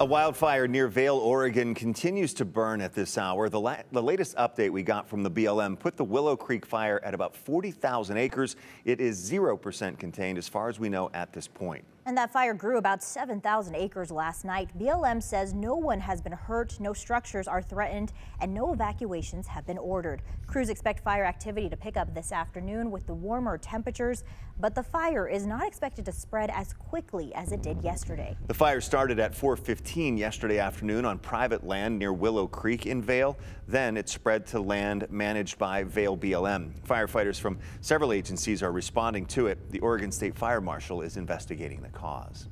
A wildfire near Vale, Oregon continues to burn at this hour. The latest update we got from the BLM put the Willow Creek fire at about 40,000 acres. It is 0% contained as far as we know at this point. And that fire grew about 7,000 acres last night. BLM says no one has been hurt, no structures are threatened, and no evacuations have been ordered. Crews expect fire activity to pick up this afternoon with the warmer temperatures, but the fire is not expected to spread as quickly as it did yesterday. The fire started at 4:15 yesterday afternoon on private land near Willow Creek in Vale. Then it spread to land managed by Vale BLM. Firefighters from several agencies are responding to it. The Oregon State Fire Marshal is investigating the cause.